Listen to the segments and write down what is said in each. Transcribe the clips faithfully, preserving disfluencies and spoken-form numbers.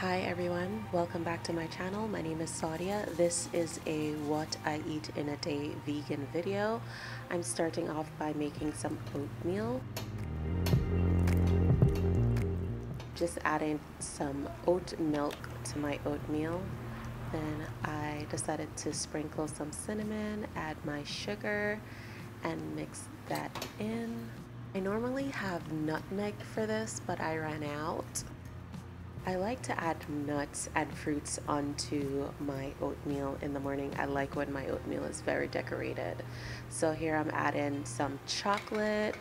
Hi everyone, welcome back to my channel. My name is Sadia. This is a what I eat in a day vegan video. I'm starting off by making some oatmeal. Just adding some oat milk to my oatmeal. Then I decided to sprinkle some cinnamon, add my sugar, and mix that in. I normally have nutmeg for this, but I ran out. I like to add nuts and fruits onto my oatmeal in the morning. I like when my oatmeal is very decorated. So here I'm adding some chocolate,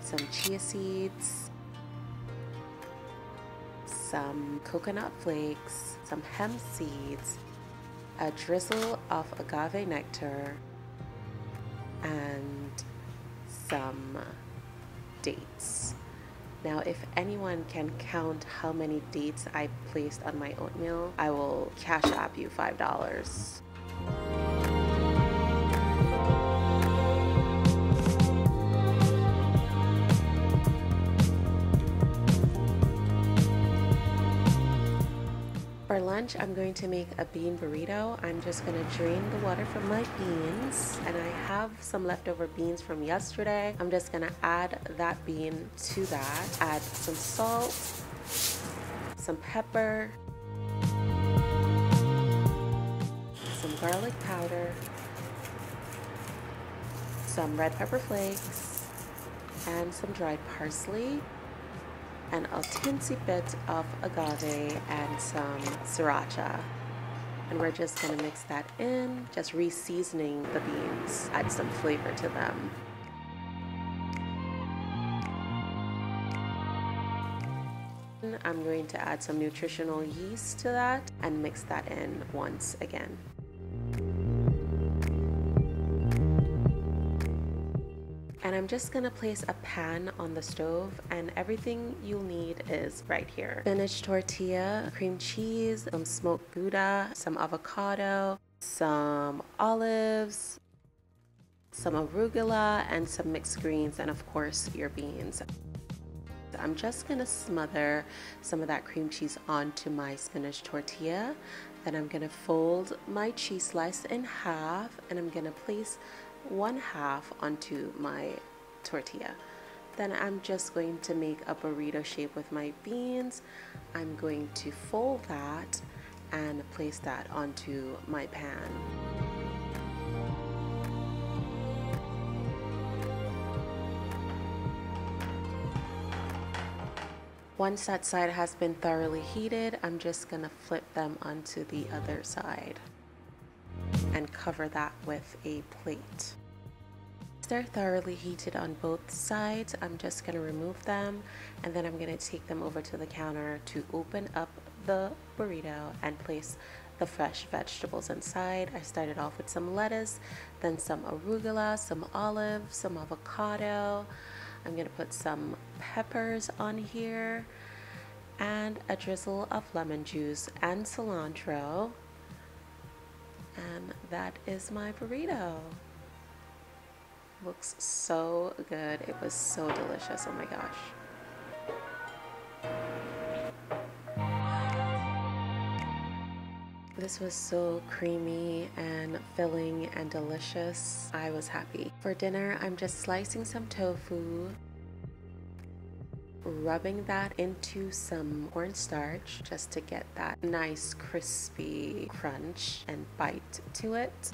some chia seeds, some coconut flakes, some hemp seeds, a drizzle of agave nectar, and some dates. Now, if anyone can count how many dates I placed on my oatmeal, I will cash app you five dollars. For lunch, I'm going to make a bean burrito. I'm just gonna drain the water from my beans, and I have some leftover beans from yesterday. I'm just gonna add that bean to that. Add some salt, some pepper, some garlic powder, some red pepper flakes, and some dried parsley, and a teensy bit of agave and some sriracha. And we're just gonna mix that in, just re-seasoning the beans, add some flavor to them. I'm going to add some nutritional yeast to that and mix that in once again. And I'm just gonna place a pan on the stove, and everything you'll need is right here. Spinach tortilla, cream cheese, some smoked gouda, some avocado, some olives, some arugula, and some mixed greens, and of course your beans. I'm just gonna smother some of that cream cheese onto my spinach tortilla. Then I'm gonna fold my cheese slice in half, and I'm gonna place one half onto my tortilla. Then I'm just going to make a burrito shape with my beans. I'm going to fold that and place that onto my pan. Once that side has been thoroughly heated, I'm just gonna flip them onto the other side and cover that with a plate. They're thoroughly heated on both sides. I'm just going to remove them, and then I'm going to take them over to the counter to open up the burrito and place the fresh vegetables inside. I started off with some lettuce, then some arugula, some olives, some avocado. I'm going to put some peppers on here and a drizzle of lemon juice and cilantro. And that is my burrito. Looks so good. It was so delicious. Oh my gosh. This was so creamy and filling and delicious. I was happy. For dinner, I'm just slicing some tofu, rubbing that into some cornstarch just to get that nice crispy crunch and bite to it.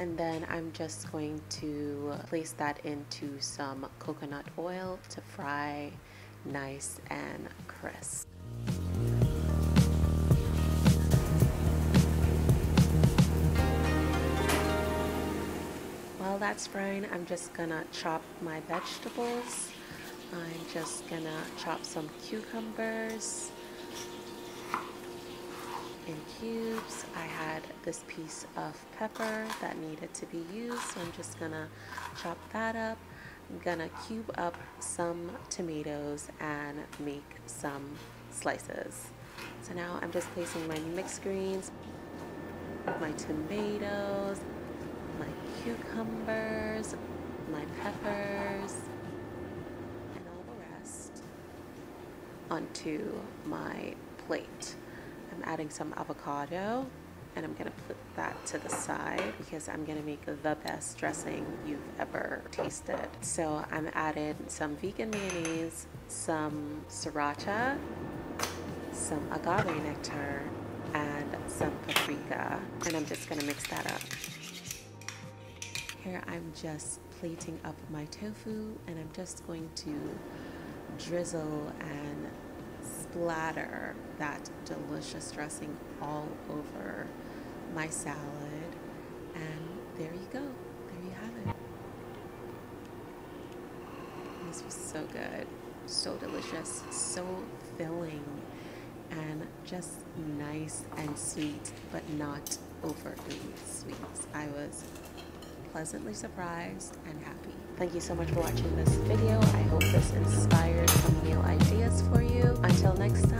And then I'm just going to place that into some coconut oil to fry nice and crisp. While that's frying, I'm just gonna chop my vegetables. I'm just gonna chop some cucumbers in cubes. I had this piece of pepper that needed to be used, so I'm just gonna chop that up. I'm gonna cube up some tomatoes and make some slices. So now I'm just placing my mixed greens, my tomatoes, my cucumbers, my peppers, onto my plate. I'm adding some avocado, and I'm gonna put that to the side because I'm gonna make the best dressing you've ever tasted. So I'm adding some vegan mayonnaise, some sriracha, some agave nectar, and some paprika, and I'm just gonna mix that up. Here I'm just plating up my tofu, and I'm just going to drizzle and splatter that delicious dressing all over my salad, and there you go, there you have it. This was so good, so delicious, so filling, and just nice and sweet, but not overtly sweet. I was pleasantly surprised and happy. Thank you so much for watching this video. I hope this inspired some meal ideas for you. Until next time.